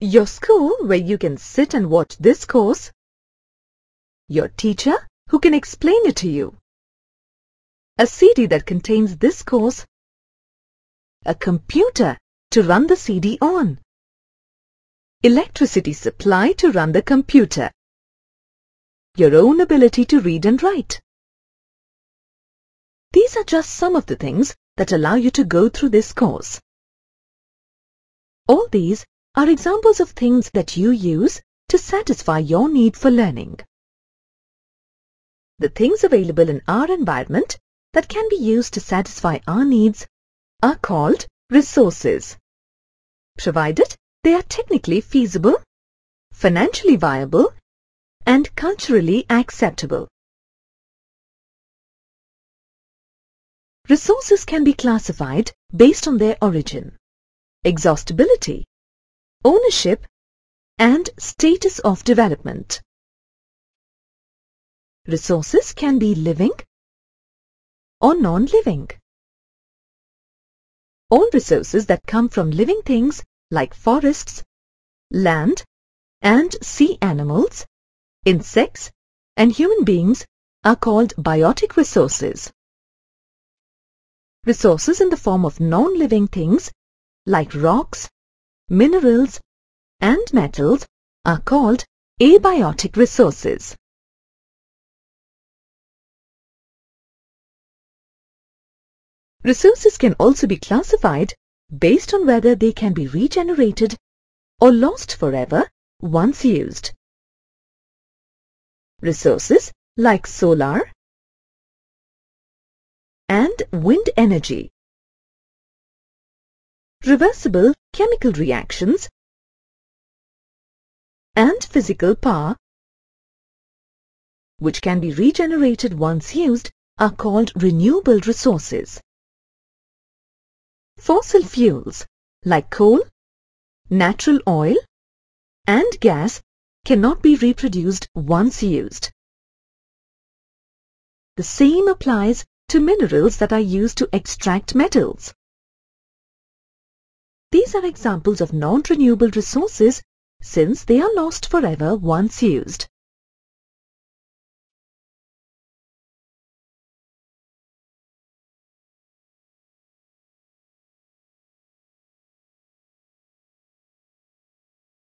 Your school where you can sit and watch this course. Your teacher who can explain it to you. A CD that contains this course. A computer to run the CD on. Electricity supply to run the computer. Your own ability to read and write. These are just some of the things that allow you to go through this course. All these are examples of things that you use to satisfy your need for learning. The things available in our environment that can be used to satisfy our needs are called resources, provided they are technically feasible, financially viable, and culturally acceptable. Resources can be classified based on their origin, exhaustibility, ownership, and status of development. Resources can be living or non-living. All resources that come from living things like forests, land, and sea animals, insects, and human beings are called biotic resources. Resources in the form of non-living things like rocks, minerals, and metals are called abiotic resources. Resources can also be classified based on whether they can be regenerated or lost forever once used. Resources like solar and wind energy, reversible chemical reactions, and physical power, which can be regenerated once used, are called renewable resources. Fossil fuels like coal, natural oil, and gas cannot be reproduced once used. The same applies to minerals that are used to extract metals. These are examples of non-renewable resources since they are lost forever once used.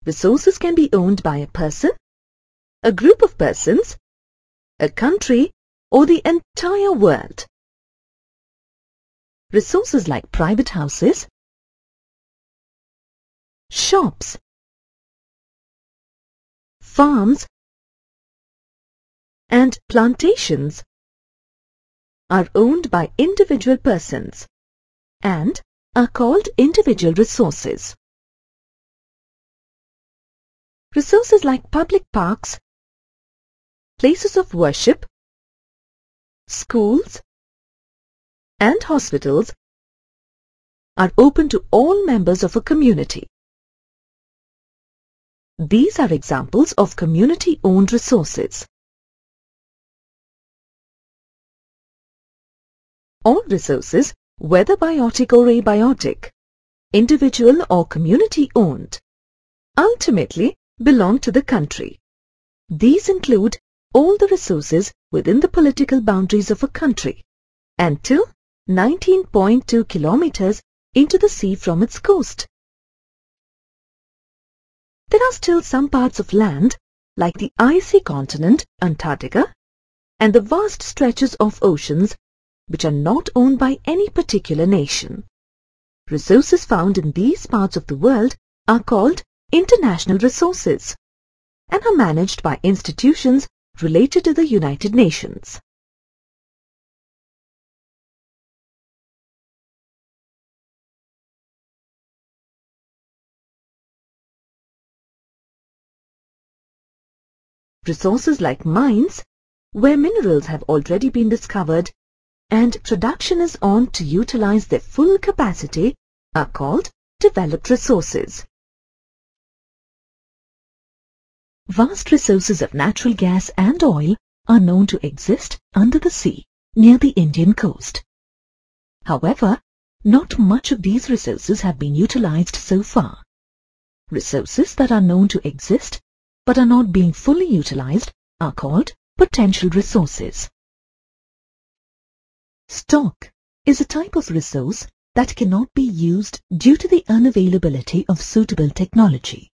Resources can be owned by a person, a group of persons, a country, or the entire world. Resources like private houses, shops, farms, and plantations are owned by individual persons and are called individual resources. Resources like public parks, places of worship, schools, and hospitals are open to all members of a community. These are examples of community-owned resources. All resources, whether biotic or abiotic, individual or community-owned, ultimately belong to the country. These include all the resources within the political boundaries of a country until 19.2 kilometers into the sea from its coast. There are still some parts of land like the icy continent Antarctica and the vast stretches of oceans which are not owned by any particular nation. Resources found in these parts of the world are called international resources and are managed by institutions related to the United Nations. Resources like mines, where minerals have already been discovered and production is on to utilize their full capacity, are called developed resources. Vast resources of natural gas and oil are known to exist under the sea near the Indian coast. However, not much of these resources have been utilized so far. Resources that are known to exist but are not being fully utilized are called potential resources. Stock is a type of resource that cannot be used due to the unavailability of suitable technology.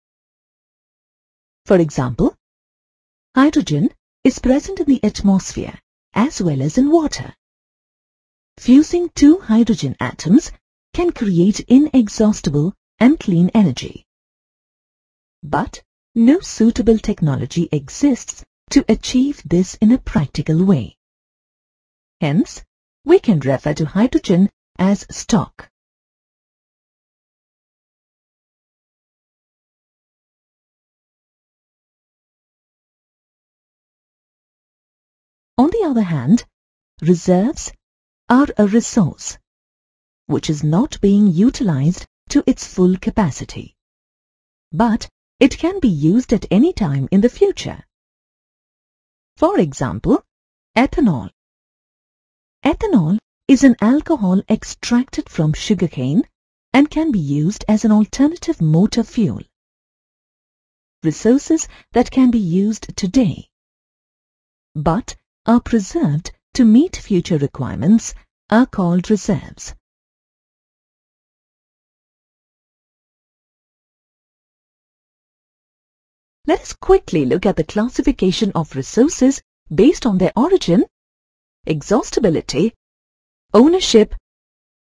For example, hydrogen is present in the atmosphere as well as in water. Fusing two hydrogen atoms can create inexhaustible and clean energy. But no suitable technology exists to achieve this in a practical way. Hence, we can refer to hydrogen as stock. On the other hand, reserves are a resource which is not being utilized to its full capacity, but it can be used at any time in the future. For example, ethanol. Ethanol is an alcohol extracted from sugarcane and can be used as an alternative motor fuel. Resources that can be used today but are preserved to meet future requirements are called reserves. Let us quickly look at the classification of resources based on their origin, exhaustibility, ownership,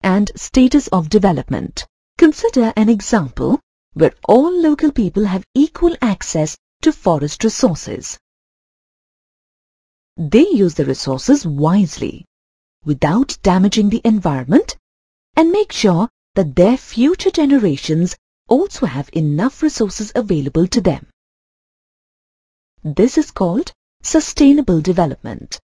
and status of development. Consider an example where all local people have equal access to forest resources. They use the resources wisely, without damaging the environment, and make sure that their future generations also have enough resources available to them. This is called sustainable development.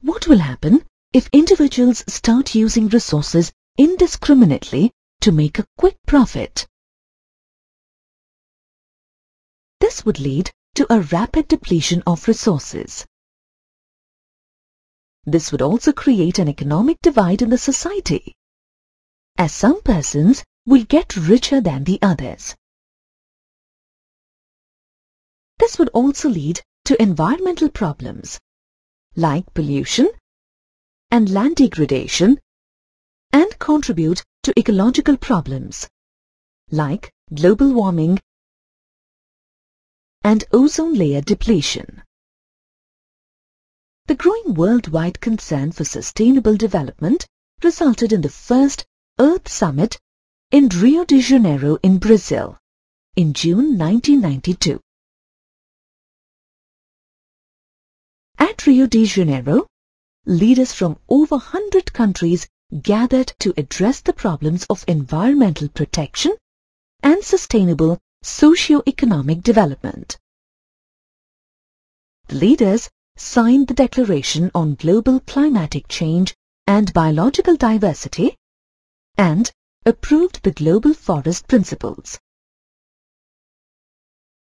What will happen if individuals start using resources indiscriminately to make a quick profit? This would lead to a rapid depletion of resources. This would also create an economic divide in the society, as some persons will get richer than the others. This would also lead to environmental problems like pollution and land degradation, and contribute to ecological problems like global warming and ozone layer depletion. The growing worldwide concern for sustainable development resulted in the first Earth Summit in Rio de Janeiro in Brazil in June 1992. At Rio de Janeiro, leaders from over 100 countries gathered to address the problems of environmental protection and sustainable socio-economic development. The leaders signed the Declaration on Global Climatic Change and Biological Diversity and approved the Global Forest Principles.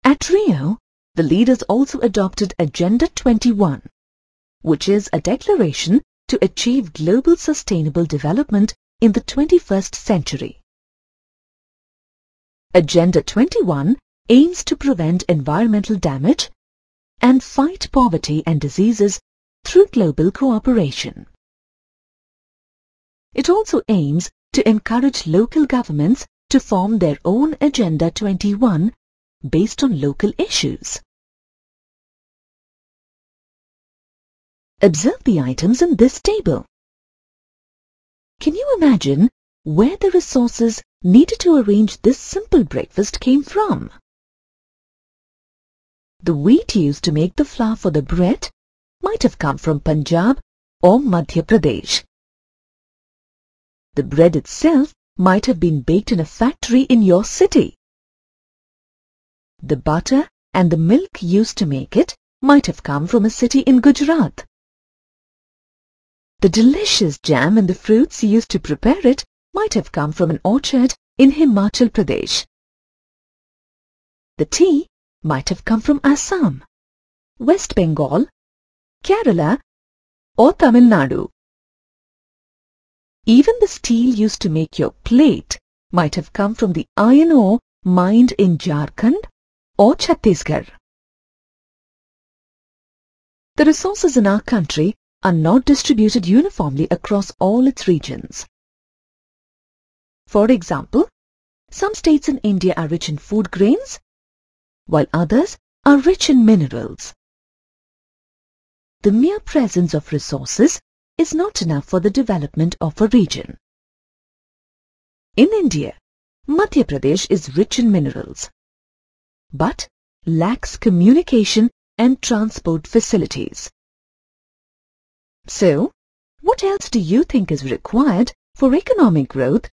At Rio, the leaders also adopted Agenda 21, which is a declaration to achieve global sustainable development in the 21st century. Agenda 21 aims to prevent environmental damage and fight poverty and diseases through global cooperation. It also aims to encourage local governments to form their own Agenda 21 based on local issues. Observe the items in this table. Can you imagine where the resources needed to arrange this simple breakfast came from? The wheat used to make the flour for the bread might have come from Punjab or Madhya Pradesh. The bread itself might have been baked in a factory in your city. The butter and the milk used to make it might have come from a city in Gujarat. The delicious jam and the fruits used to prepare it might have come from an orchard in Himachal Pradesh. The tea might have come from Assam, West Bengal, Kerala or Tamil Nadu. Even the steel used to make your plate might have come from the iron ore mined in Jharkhand or Chhattisgarh. The resources in our country are not distributed uniformly across all its regions. For example, some states in India are rich in food grains, while others are rich in minerals. The mere presence of resources is not enough for the development of a region. In India, Madhya Pradesh is rich in minerals, but lacks communication and transport facilities. So, what else do you think is required for economic growth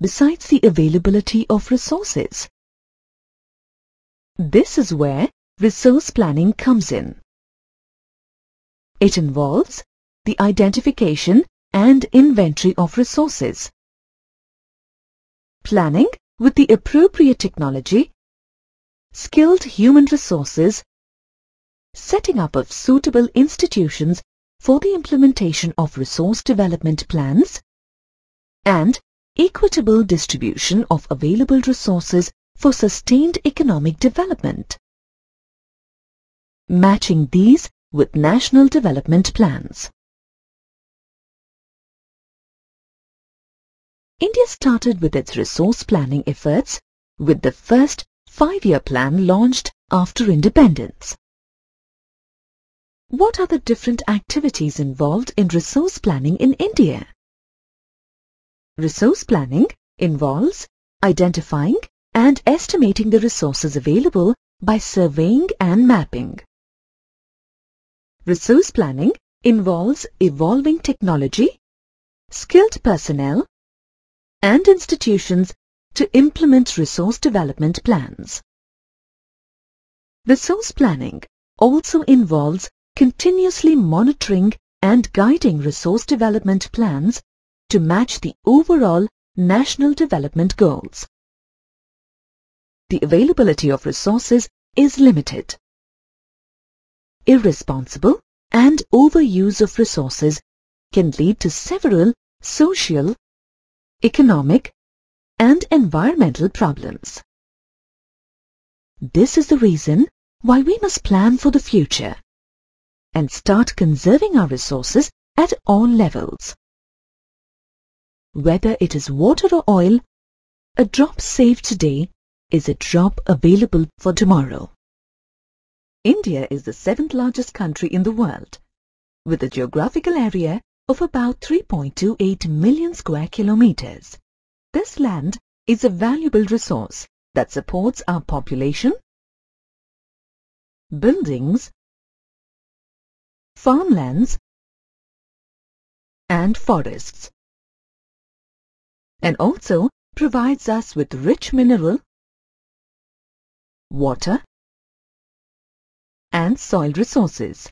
besides the availability of resources? This is where resource planning comes in. It involves the identification and inventory of resources, planning with the appropriate technology, skilled human resources, setting up of suitable institutions for the implementation of resource development plans, and equitable distribution of available resources for sustained economic development, matching these with national development plans. India started with its resource planning efforts with the first five-year plan launched after independence. What are the different activities involved in resource planning in India? Resource planning involves identifying and estimating the resources available by surveying and mapping. Resource planning involves evolving technology, skilled personnel, and institutions to implement resource development plans. Resource planning also involves continuously monitoring and guiding resource development plans to match the overall national development goals. The availability of resources is limited. Irresponsible and overuse of resources can lead to several social, economic, and environmental problems. This is the reason why we must plan for the future and start conserving our resources at all levels. Whether it is water or oil, a drop saved today is a drop available for tomorrow. India is the 7th largest country in the world, with a geographical area of about 3.28 million square kilometers. This land is a valuable resource that supports our population, buildings, farmlands, and forests, and also provides us with rich mineral, water, and soil resources.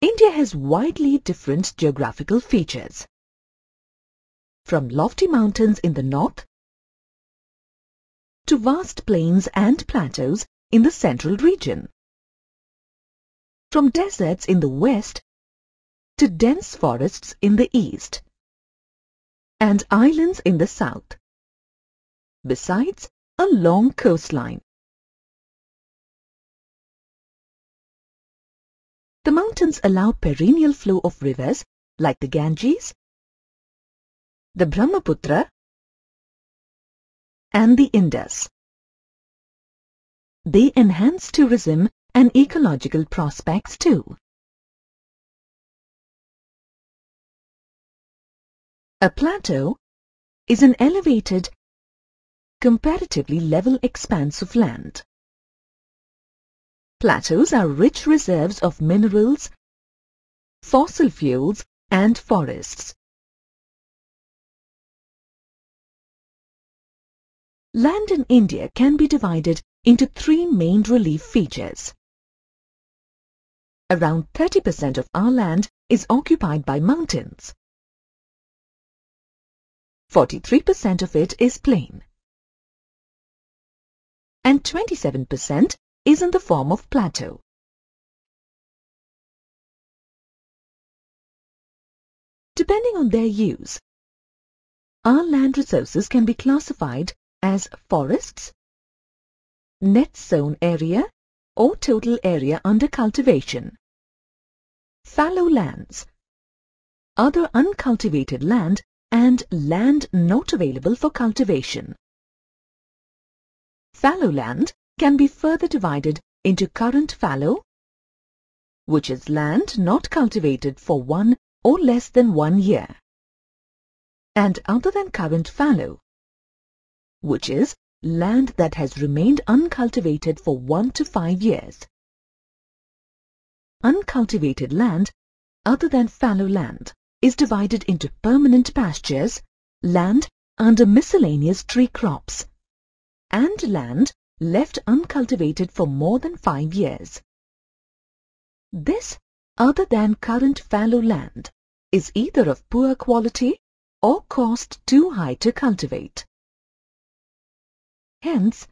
India has widely different geographical features, from lofty mountains in the north to vast plains and plateaus in the central region, from deserts in the west to dense forests in the east, and islands in the south, besides a long coastline. The mountains allow perennial flow of rivers like the Ganges, the Brahmaputra, and the Indus. They enhance tourism and ecological prospects too. A plateau is an elevated, comparatively level expanse of land. Plateaus are rich reserves of minerals, fossil fuels, and forests. Land in India can be divided into three main relief features. Around 30% of our land is occupied by mountains. 43% of it is plain. And 27% is in the form of plateau. depending on their use. Our land resources can be classified as forests, net sown area or total area under cultivation, fallow lands, other uncultivated land and land not available for cultivation. Fallow land can be further divided into current fallow, which is land not cultivated for 1 or less than 1 year, and other than current fallow, which is land that has remained uncultivated for 1 to 5 years. Uncultivated land, other than fallow land, is divided into permanent pastures, land under miscellaneous tree crops, and land left uncultivated for more than 5 years. This other than current fallow land is either of poor quality or cost too high to cultivate. Hence,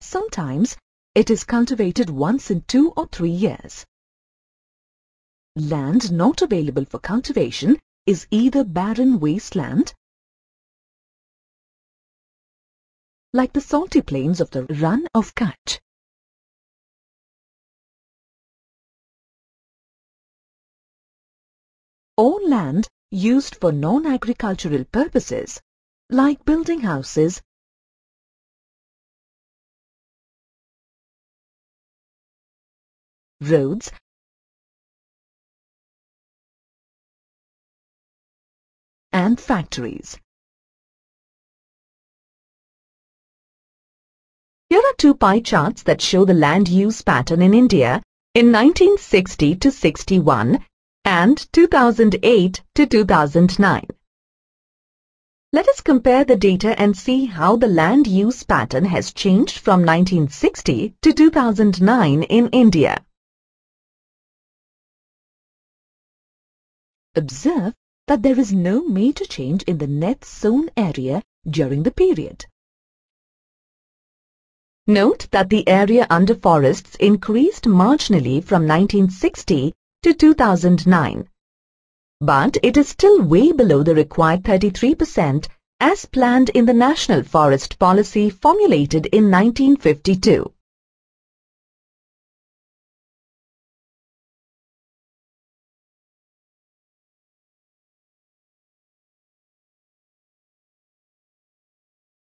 sometimes it is cultivated once in 2 or 3 years. Land not available for cultivation is either barren wasteland, like the salty plains of the Run of Kutch, or land used for non-agricultural purposes, like building houses, roads, and factories. Here are two pie charts that show the land use pattern in India in 1960 to 61 and 2008 to 2009. Let us compare the data and see how the land use pattern has changed from 1960 to 2009 in India. Observe that there is no major change in the net sown area during the period. Note that the area under forests increased marginally from 1960 to 2009, but it is still way below the required 33% as planned in the National Forest Policy formulated in 1952.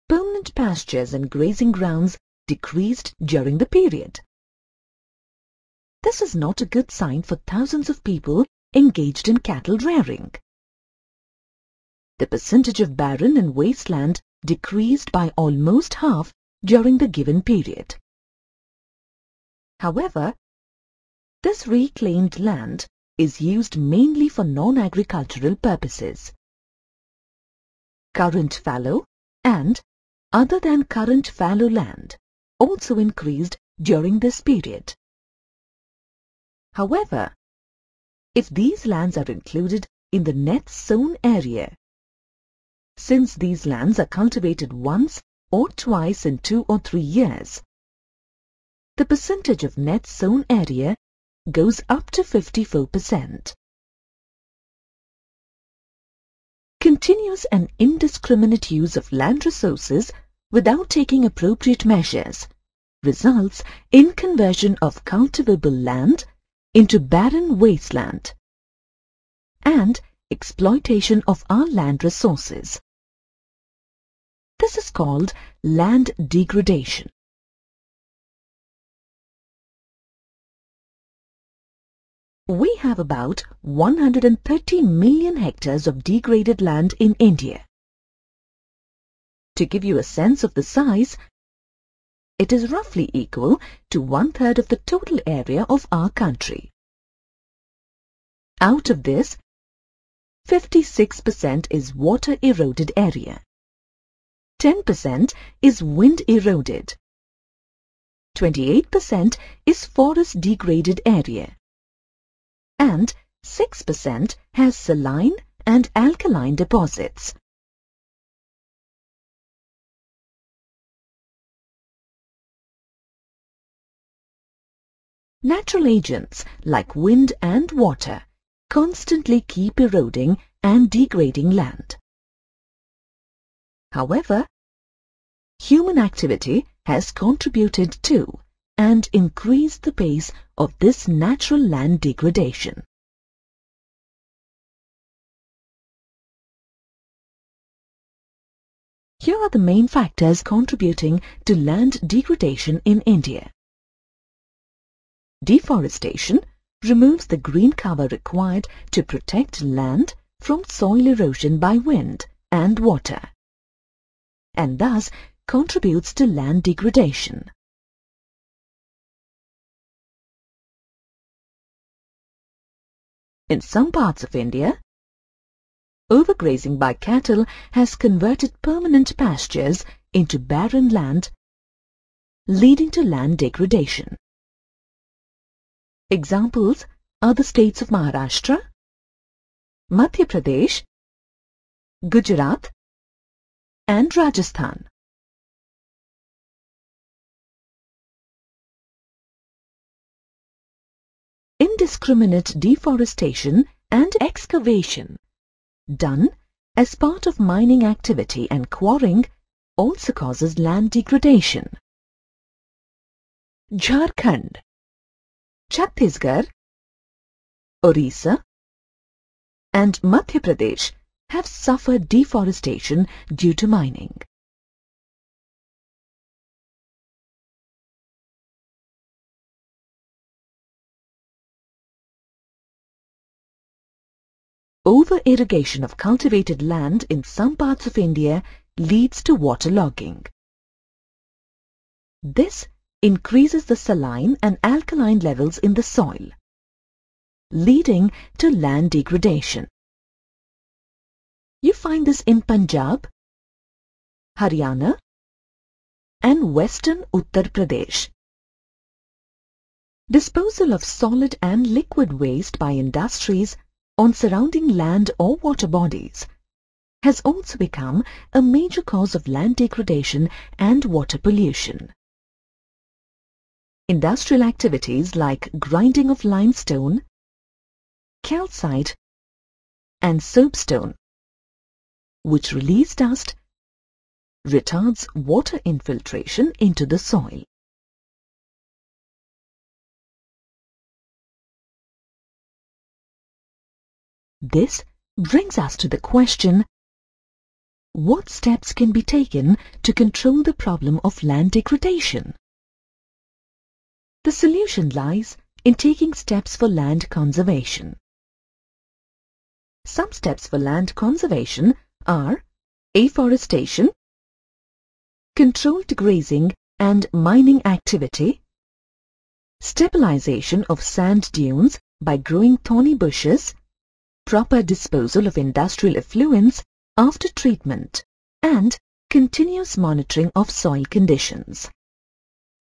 Permanent pastures and grazing grounds decreased during the period. This is not a good sign for thousands of people engaged in cattle rearing. The percentage of barren and wasteland decreased by almost half during the given period. However, this reclaimed land is used mainly for non-agricultural purposes. Current fallow and other than current fallow land also increased during this period. However, if these lands are included in the net sown area, since these lands are cultivated once or twice in 2 or 3 years, the percentage of net sown area goes up to 54%. Continuous and indiscriminate use of land resources without taking appropriate measures results in conversion of cultivable land into barren wasteland and exploitation of our land resources. This is called land degradation. We have about 130 million hectares of degraded land in India. To give you a sense of the size, it is roughly equal to 1/3 of the total area of our country. Out of this, 56% is water-eroded area, 10% is wind-eroded, 28% is forest-degraded area, and 6% has saline and alkaline deposits. Natural agents like wind and water constantly keep eroding and degrading land. However, human activity has contributed to and increased the pace of this natural land degradation. Here are the main factors contributing to land degradation in India. Deforestation removes the green cover required to protect land from soil erosion by wind and water, and thus contributes to land degradation. In some parts of India, overgrazing by cattle has converted permanent pastures into barren land, leading to land degradation. Examples are the states of Maharashtra, Madhya Pradesh, Gujarat, and Rajasthan. Indiscriminate deforestation and excavation done as part of mining activity and quarrying also causes land degradation. Jharkhand, Chhattisgarh, Orissa, and Madhya Pradesh have suffered deforestation due to mining. Over-irrigation of cultivated land in some parts of India leads to waterlogging. This increases the saline and alkaline levels in the soil, leading to land degradation. You find this in Punjab, Haryana, and western Uttar Pradesh. Disposal of solid and liquid waste by industries on surrounding land or water bodies has also become a major cause of land degradation and water pollution. Industrial activities like grinding of limestone, calcite, and soapstone, which release dust, retards water infiltration into the soil. This brings us to the question, what steps can be taken to control the problem of land degradation? The solution lies in taking steps for land conservation. Some steps for land conservation are afforestation, controlled grazing and mining activity, stabilization of sand dunes by growing thorny bushes, proper disposal of industrial effluents after treatment, and continuous monitoring of soil conditions.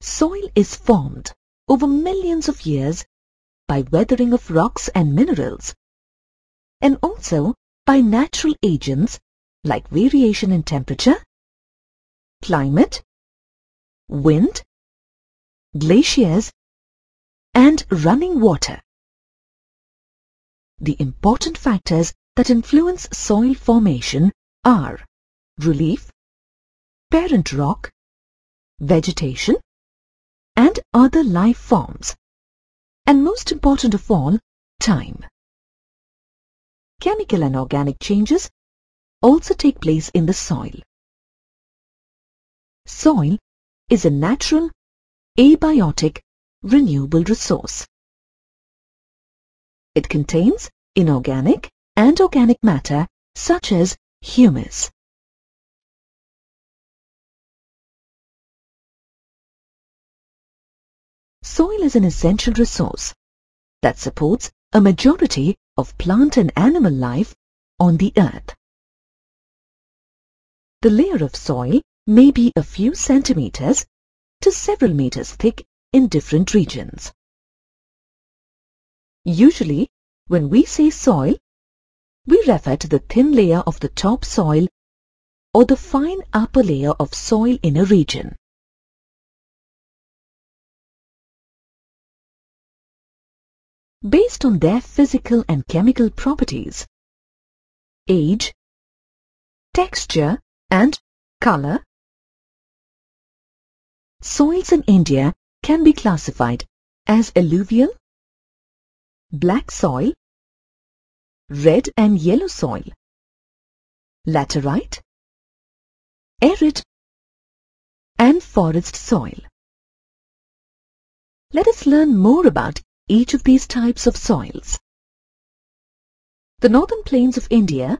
Soil is formed over millions of years by weathering of rocks and minerals, and also by natural agents like variation in temperature, climate, wind, glaciers, and running water. The important factors that influence soil formation are relief, parent rock, vegetation, and other life forms, and most important of all, time. Chemical and organic changes also take place in the soil. Soil is a natural, abiotic, renewable resource. It contains inorganic and organic matter such as humus. Soil is an essential resource that supports a majority of plant and animal life on the earth. The layer of soil may be a few centimeters to several meters thick in different regions. Usually, when we say soil, we refer to the thin layer of the top soil or the fine upper layer of soil in a region. based on their physical and chemical properties, age, texture, and color. Soils in India can be classified as alluvial, black soil, red and yellow soil, laterite, arid, and forest soil. Let us learn more about each of these types of soils. The northern plains of India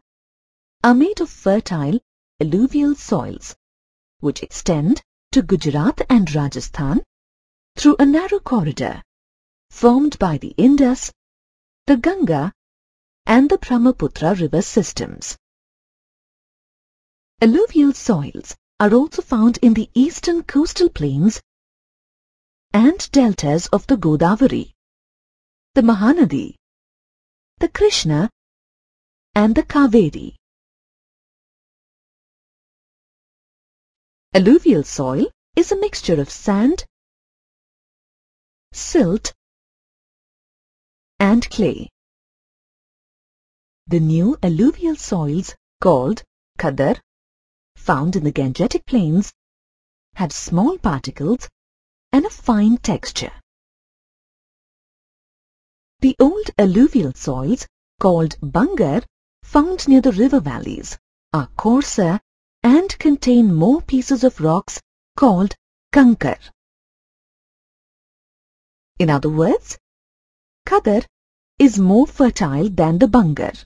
are made of fertile alluvial soils, which extend to Gujarat and Rajasthan through a narrow corridor formed by the Indus, the Ganga, and the Brahmaputra river systems. Alluvial soils are also found in the eastern coastal plains and deltas of the Godavari, the Mahanadi, the Krishna, and the Kaveri. Alluvial soil is a mixture of sand, silt, and clay. The new alluvial soils, called Khadar, found in the Gangetic plains, have small particles and a fine texture. The old alluvial soils, called Bangar, found near the river valleys, are coarser and contain more pieces of rocks called Kankar. In other words, Khadar is more fertile than the Bangar.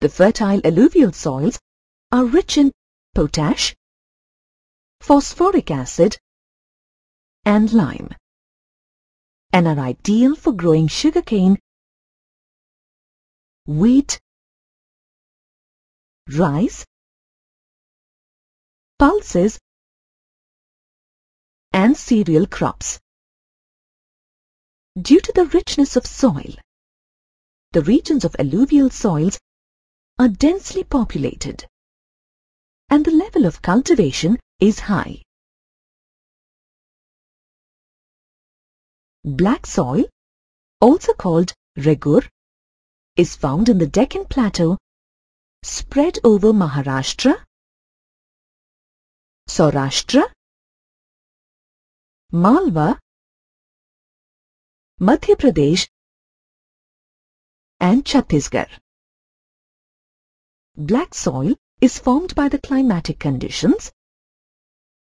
The fertile alluvial soils are rich in potash, phosphoric acid, and lime, and are ideal for growing sugarcane, wheat, rice, pulses, and cereal crops. Due to the richness of soil, the regions of alluvial soils are densely populated, and the level of cultivation is high. Black soil, also called Regur, is found in the Deccan Plateau, spread over Maharashtra, Saurashtra, Malwa, Madhya Pradesh, and Chhattisgarh. Black soil is formed by the climatic conditions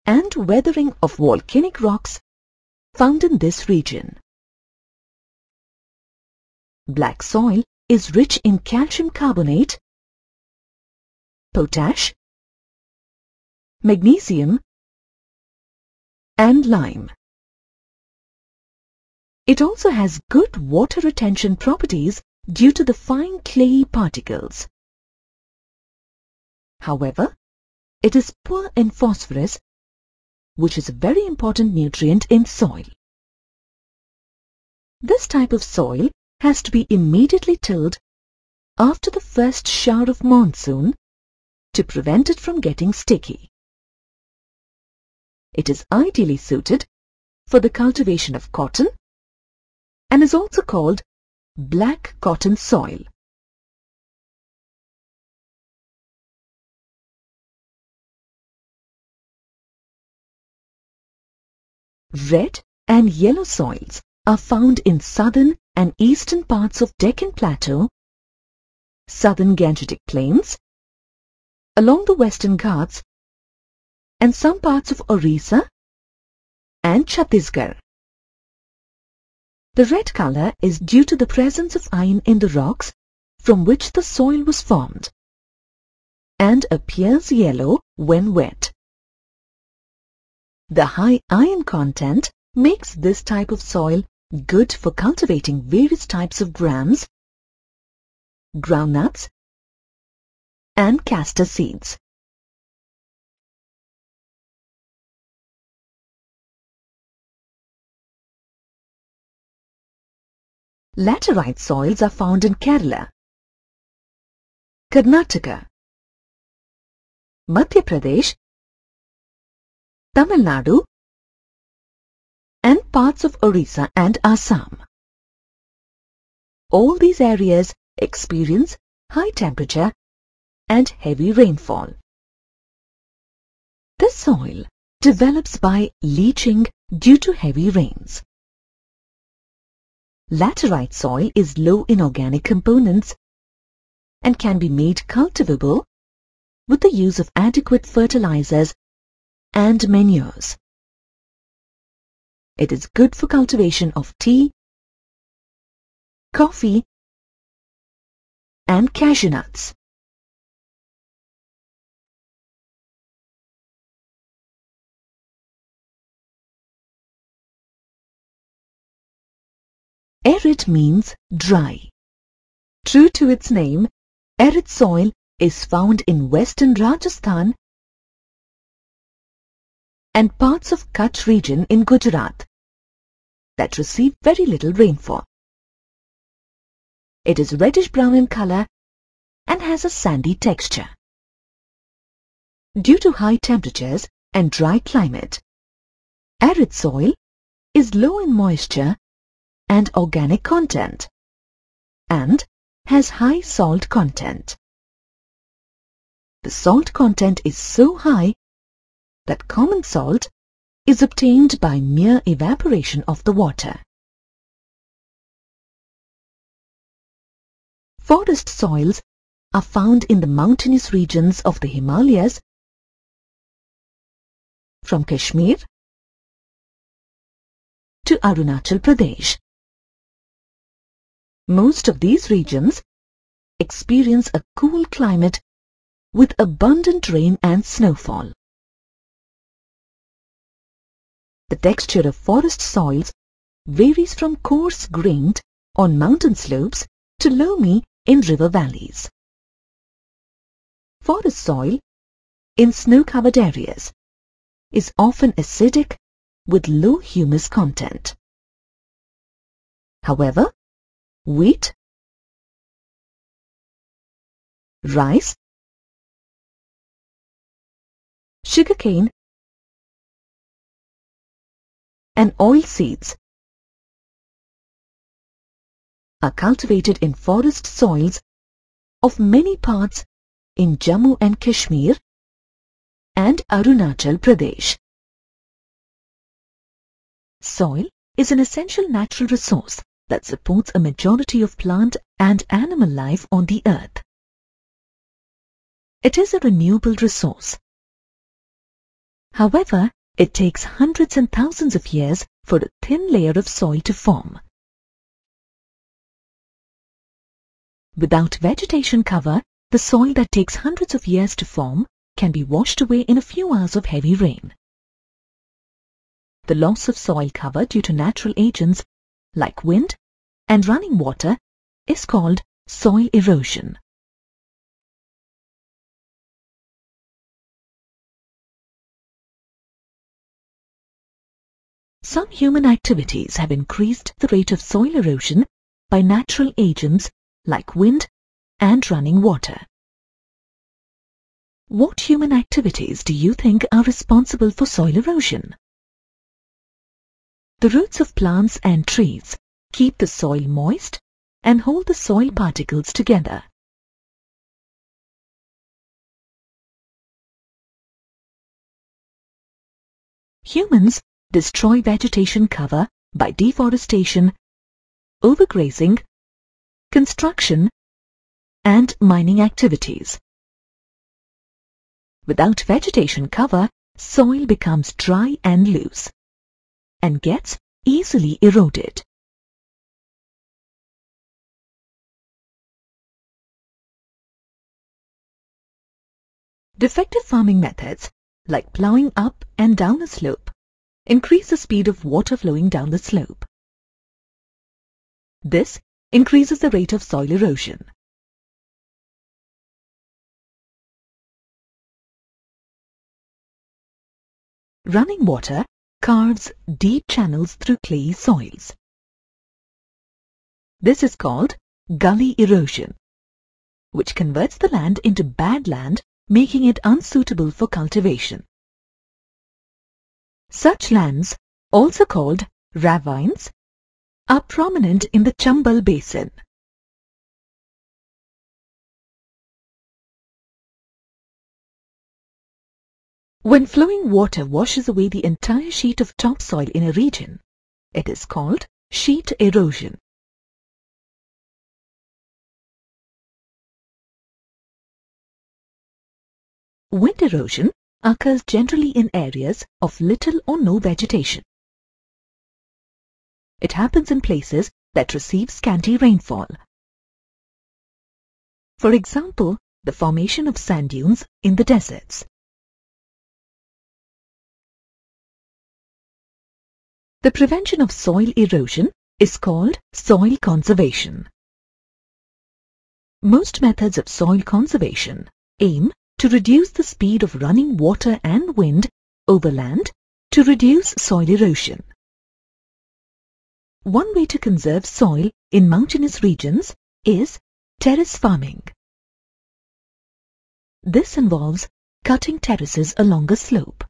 and weathering of volcanic rocks found in this region. Black soil is rich in calcium carbonate, potash, magnesium, and lime. It also has good water retention properties due to the fine clay particles. However, it is poor in phosphorus, which is a very important nutrient in soil. This type of soil has to be immediately tilled after the first shower of monsoon to prevent it from getting sticky. It is ideally suited for the cultivation of cotton and is also called black cotton soil. Red and yellow soils are found in southern and eastern parts of Deccan Plateau, southern Gangetic plains, along the Western Ghats, and some parts of Orissa and Chhattisgarh. The red color is due to the presence of iron in the rocks from which the soil was formed, and appears yellow when wet. The high iron content makes this type of soil good for cultivating various types of grams, groundnuts, and castor seeds. Laterite soils are found in Kerala, Karnataka, Madhya Pradesh, Tamil Nadu, and parts of Orissa and Assam. All these areas experience high temperature and heavy rainfall. The soil develops by leaching due to heavy rains. Laterite soil is low in organic components and can be made cultivable with the use of adequate fertilizers and manures. It is good for cultivation of tea, coffee, and cashew nuts. Arid means dry. True to its name, arid soil is found in western Rajasthan and parts of Kutch region in Gujarat that receive very little rainfall. It is reddish-brown in color and has a sandy texture. Due to high temperatures and dry climate, arid soil is low in moisture and organic content and has high salt content. The salt content is so high that common salt is obtained by mere evaporation of the water. Forest soils are found in the mountainous regions of the Himalayas, from Kashmir to Arunachal Pradesh. Most of these regions experience a cool climate with abundant rain and snowfall. The texture of forest soils varies from coarse-grained on mountain slopes to loamy in river valleys. Forest soil in snow-covered areas is often acidic with low humus content. However, wheat, rice, sugarcane, and oil seeds are cultivated in forest soils of many parts in Jammu and Kashmir and Arunachal Pradesh. Soil is an essential natural resource that supports a majority of plant and animal life on the earth. It is a renewable resource. However, it takes hundreds and thousands of years for a thin layer of soil to form. Without vegetation cover, the soil that takes hundreds of years to form can be washed away in a few hours of heavy rain. The loss of soil cover due to natural agents like wind and running water is called soil erosion. Some human activities have increased the rate of soil erosion by natural agents like wind and running water. What human activities do you think are responsible for soil erosion? The roots of plants and trees keep the soil moist and hold the soil particles together. Humans destroy vegetation cover by deforestation, overgrazing, construction, and mining activities. Without vegetation cover, soil becomes dry and loose and gets easily eroded. Defective farming methods, like ploughing up and down a slope, increase the speed of water flowing down the slope. This increases the rate of soil erosion. Running water carves deep channels through clay soils. This is called gully erosion, which converts the land into bad land, making it unsuitable for cultivation. Such lands, also called ravines, are prominent in the Chambal Basin. When flowing water washes away the entire sheet of topsoil in a region, it is called sheet erosion. Wind erosion occurs generally in areas of little or no vegetation. It happens in places that receive scanty rainfall. For example, the formation of sand dunes in the deserts. The prevention of soil erosion is called soil conservation. Most methods of soil conservation aim to reduce the speed of running water and wind over land to reduce soil erosion. One way to conserve soil in mountainous regions is terrace farming. This involves cutting terraces along a slope.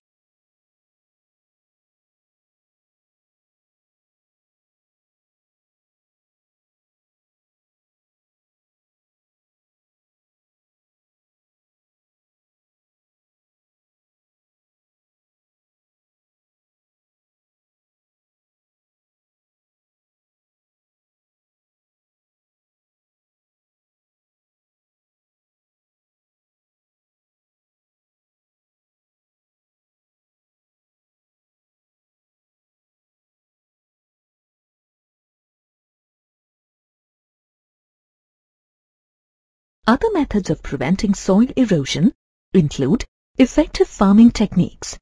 Other methods of preventing soil erosion include effective farming techniques.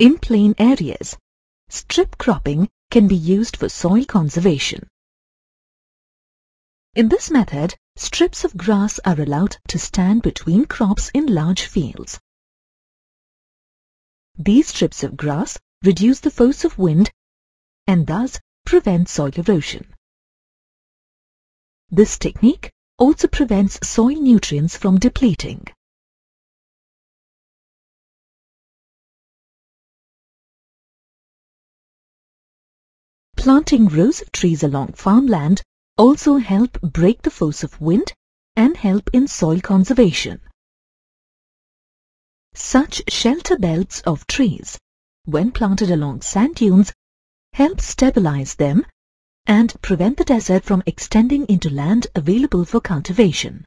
In plain areas, strip cropping can be used for soil conservation. In this method, strips of grass are allowed to stand between crops in large fields. These strips of grass reduce the force of wind and thus prevent soil erosion. This technique also prevents soil nutrients from depleting. Planting rows of trees along farmland also help break the force of wind and help in soil conservation. Such shelter belts of trees, when planted along sand dunes, help stabilize them and prevent the desert from extending into land available for cultivation.